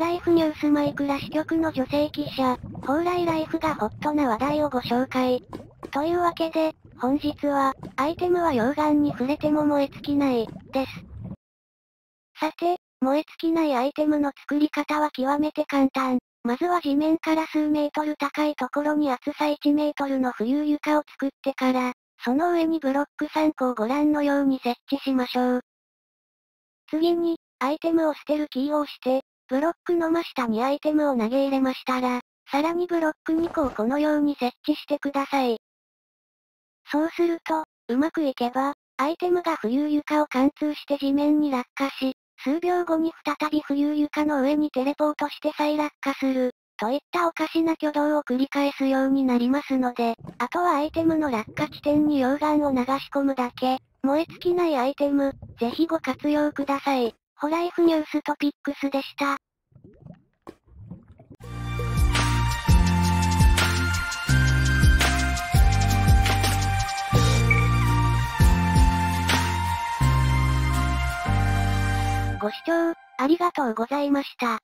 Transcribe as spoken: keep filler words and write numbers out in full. ライフニュースマイクラ支局の女性記者、蓬莱ライフがホットな話題をご紹介。というわけで、本日は、アイテムは溶岩に触れても燃え尽きない、です。さて、燃え尽きないアイテムの作り方は極めて簡単。まずは地面から数メートル高いところに厚さいちメートルの浮遊床を作ってから、その上にブロックさんこをご覧のように設置しましょう。次に、アイテムを捨てるキーを押して、ブロックの真下にアイテムを投げ入れましたら、さらにブロックにこをこのように設置してください。そうすると、うまくいけば、アイテムが浮遊床を貫通して地面に落下し、数秒後に再び浮遊床の上にテレポートして再落下する、といったおかしな挙動を繰り返すようになりますので、あとはアイテムの落下地点に溶岩を流し込むだけ、燃え尽きないアイテム、ぜひご活用ください。ホライフニューストピックスでした。ご視聴、ありがとうございました。